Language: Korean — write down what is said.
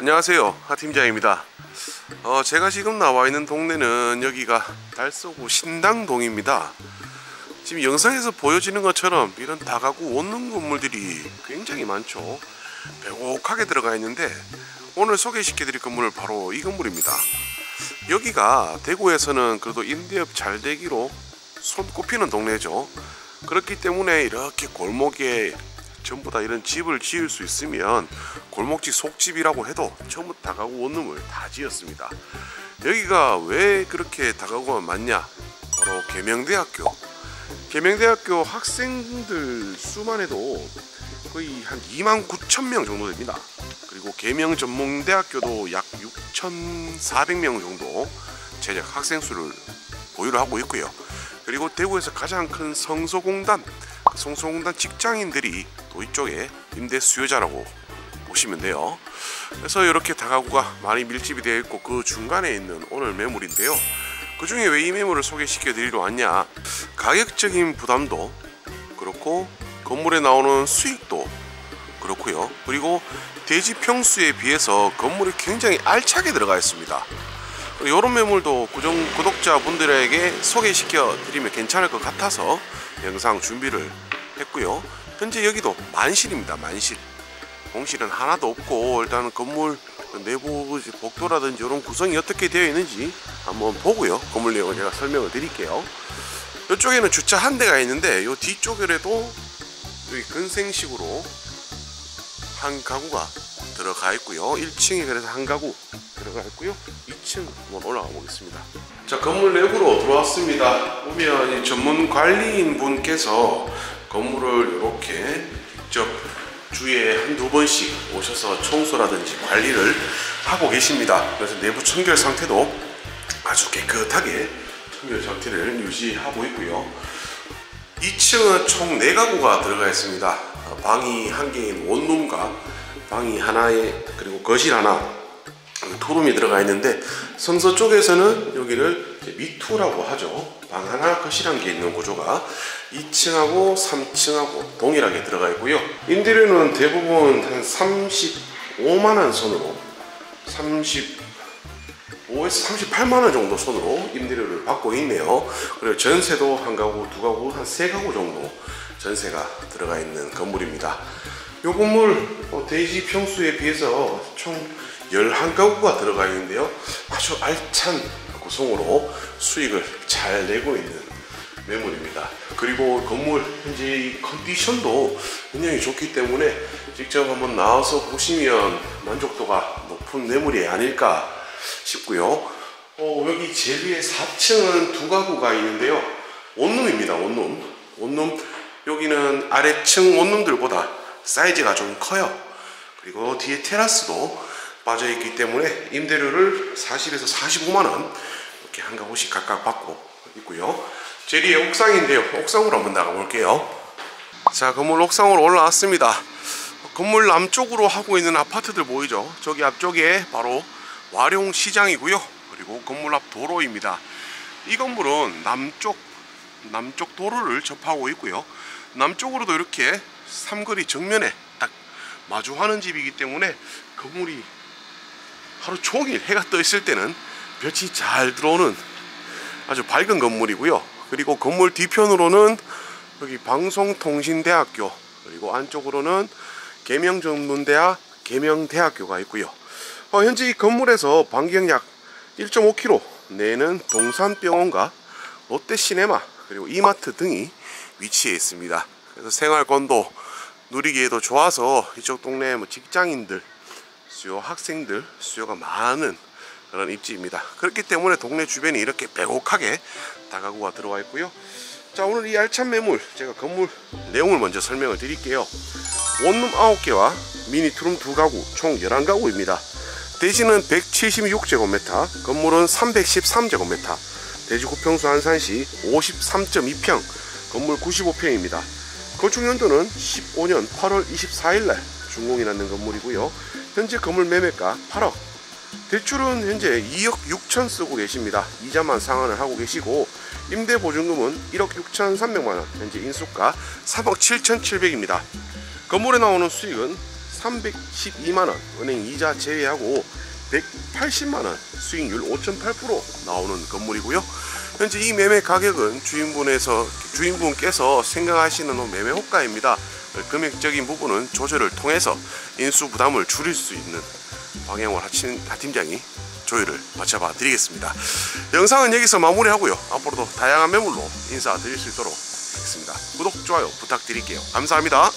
안녕하세요, 하팀장입니다. 제가 지금 나와 있는 동네는 여기가 달서구 신당동입니다. 지금 영상에서 보여지는 것처럼 이런 다가구 원룸 건물들이 굉장히 많죠. 빼곡하게 들어가 있는데 오늘 소개시켜 드릴 건물은 바로 이 건물입니다. 여기가 대구에서는 그래도 임대업 잘 되기로 손꼽히는 동네죠. 그렇기 때문에 이렇게 골목에 전부 다 이런 집을 지을 수 있으면 골목지 속집이라고 해도 전부 다가구 원룸을 다 지었습니다. 여기가 왜 그렇게 다가구가 많냐? 바로 계명대학교 학생들 수만 해도 거의 한 29,000명 정도 됩니다. 그리고 계명전문대학교도 약 6,400명 정도 재학 학생 수를 보유를 하고 있고요. 그리고 대구에서 가장 큰 성서공단 직장인들이 또 이쪽에 임대 수요자라고 보시면 돼요. 그래서 이렇게 다가구가 많이 밀집이 되어 있고 그 중간에 있는 오늘 매물인데요. 그 중에 왜 이 매물을 소개시켜 드리러 왔냐? 가격적인 부담도 그렇고 건물에 나오는 수익도 그렇고요. 그리고 대지 평수에 비해서 건물이 굉장히 알차게 들어가 있습니다. 이런 매물도 구독자분들에게 소개시켜 드리면 괜찮을 것 같아서 영상 준비를 했고요. 현재 여기도 만실입니다. 만실. 공실은 하나도 없고 일단 건물 내부 복도라든지 이런 구성이 어떻게 되어 있는지 한번 보고요. 건물 내용을 제가 설명을 드릴게요. 이쪽에는 주차 한 대가 있는데 이 뒤쪽에도 여기 근생식으로 한 가구가 들어가 있고요. 1층에 그래서 한 가구 들어가 있고요. 2층 한번 올라가 보겠습니다. 자, 건물 내부로 들어왔습니다. 보면 이 전문 관리인 분께서 건물을 이렇게 직접 주에 한두 번씩 오셔서 청소라든지 관리를 하고 계십니다. 그래서 내부 청결 상태도 아주 깨끗하게 청결 상태를 유지하고 있고요. 2층은 총 4가구가 들어가 있습니다. 방이 1개인 원룸과 방이 하나에 그리고 거실 하나 토룸이 들어가 있는데 성서 쪽에서는 여기를 미투라고 하죠. 방 하나 거실 1개 있는 구조가 2층하고 3층하고 동일하게 들어가 있고요. 인테리어는 대부분 한 35만원 선으로 35에서 38만원 정도 선으로 임대료를 받고 있네요. 그리고 전세도 1가구, 2가구, 한 3가구 정도 전세가 들어가 있는 건물입니다. 요 건물 대지 평수에 비해서 총 11가구가 들어가 있는데요. 아주 알찬 구성으로 수익을 잘 내고 있는 매물입니다. 그리고 건물 현재 컨디션도 굉장히 좋기 때문에 직접 한번 나와서 보시면 만족도가 높은 매물이 아닐까 싶고요. 여기 제일 위에 4층은 2가구가 있는데요. 원룸입니다. 원룸. 여기는 아래층 원룸들보다 사이즈가 좀 커요. 그리고 뒤에 테라스도 빠져있기 때문에 임대료를 40에서 45만원 이렇게 한 가구씩 각각 받고 있고요. 제일 위에 옥상인데요. 옥상으로 한번 나가볼게요. 자, 건물 옥상으로 올라왔습니다. 건물 남쪽으로 하고 있는 아파트들 보이죠? 저기 앞쪽에 바로 와룡시장이고요. 그리고 건물 앞 도로입니다. 이 건물은 남쪽 도로를 접하고 있고요. 남쪽으로도 이렇게 삼거리 정면에 딱 마주하는 집이기 때문에 건물이 하루 종일 해가 떠 있을 때는 빛이 잘 들어오는 아주 밝은 건물이고요. 그리고 건물 뒤편으로는 여기 방송통신대학교, 그리고 안쪽으로는 계명전문대학, 계명대학교가 있고요. 현재 이 건물에서 반경 약 1.5km 내에는 동산병원과 롯데시네마, 그리고 이마트 등이 위치해 있습니다. 그래서 생활권도 누리기에도 좋아서 이쪽 동네에 직장인들 수요, 학생들 수요가 많은 그런 입지입니다. 그렇기 때문에 동네 주변이 이렇게 빼곡하게 다가구가 들어와 있고요. 자, 오늘 이 알찬 매물, 제가 건물 내용을 먼저 설명을 드릴게요. 원룸 9개와 미니투룸 2가구 총 11가구입니다. 대지는 176제곱미터, 건물은 313제곱미터, 대지 구평수 한산시 53.2평, 건물 95평입니다. 건축연도는 15년 8월 24일날 준공이 났는 건물이고요. 현재 건물 매매가 8억, 대출은 현재 2억 6천 쓰고 계십니다. 이자만 상환을 하고 계시고 임대보증금은 1억 6,300만원, 현재 인수가 3억 7,700입니다. 건물에 나오는 수익은 312만원 은행 이자 제외하고 180만원 수익률 5.8% 나오는 건물이고요. 현재 이 매매 가격은 주인분께서 생각하시는 매매 호가입니다. 금액적인 부분은 조절을 통해서 인수 부담을 줄일 수 있는 방향을 하팀장이 조율을 마쳐봐 드리겠습니다. 영상은 여기서 마무리하고요. 앞으로도 다양한 매물로 인사드릴 수 있도록 하겠습니다. 구독, 좋아요 부탁드릴게요. 감사합니다.